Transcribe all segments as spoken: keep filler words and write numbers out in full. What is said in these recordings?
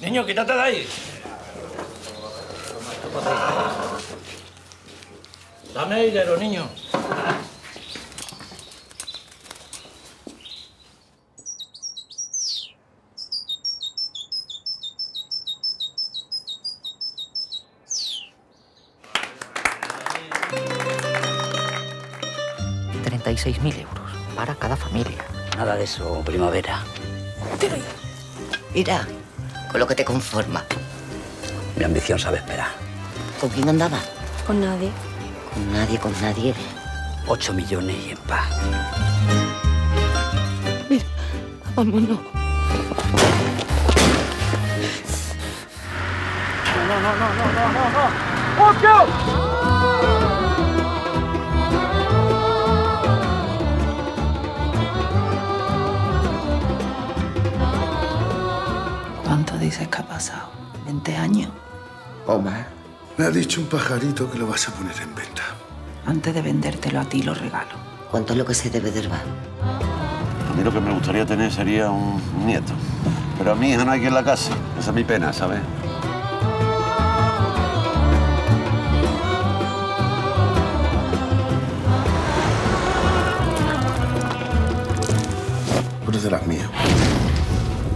Niño, quítate de ahí. Dame airero, niño. treinta y seis mil euros para cada familia. Nada de eso, primavera. Mira, con lo que te conformas. Mi ambición sabe esperar. ¿Con quién andaba? Con nadie. Con nadie, con nadie. Ocho millones y en paz. Mira, vámonos. No, no, no, no, no, no, no. ¡Ocho! ¿Cuánto dices que ha pasado? ¿veinte años? O más. Me ha dicho un pajarito que lo vas a poner en venta. Antes de vendértelo a ti, lo regalo. ¿Cuánto es lo que se debe del bar? A mí lo que me gustaría tener sería un nieto. Pero a mi hija no hay quien la case. Esa es mi pena, ¿sabes? Tú eres de las mías.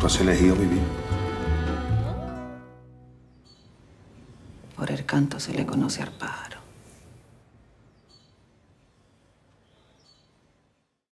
Tú has elegido vivir. Por el canto se le conoce al pájaro.